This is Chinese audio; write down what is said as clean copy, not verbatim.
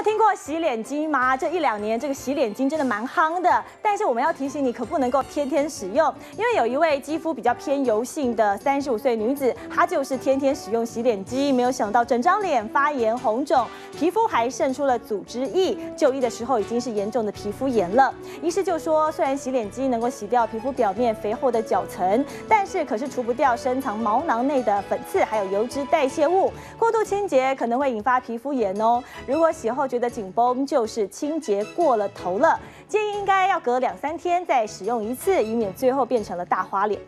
有听过洗脸巾吗？这一两年这个洗脸巾真的蛮夯的，但是我们要提醒你，可不能够天天使用，因为有一位肌肤比较偏油性的35岁女子，她就是天天使用洗脸巾，没有想到整张脸发炎红肿，皮肤还渗出了组织液，就医的时候已经是严重的皮肤炎了。医师就说，虽然洗脸巾能够洗掉皮肤表面肥厚的角层，但是可是除不掉深藏毛囊内的粉刺，还有油脂代谢物，过度清洁可能会引发皮肤炎哦。如果洗后觉得紧绷，就是清洁过了头了。建议应该要隔2-3天再使用一次，以免最后变成了大花脸。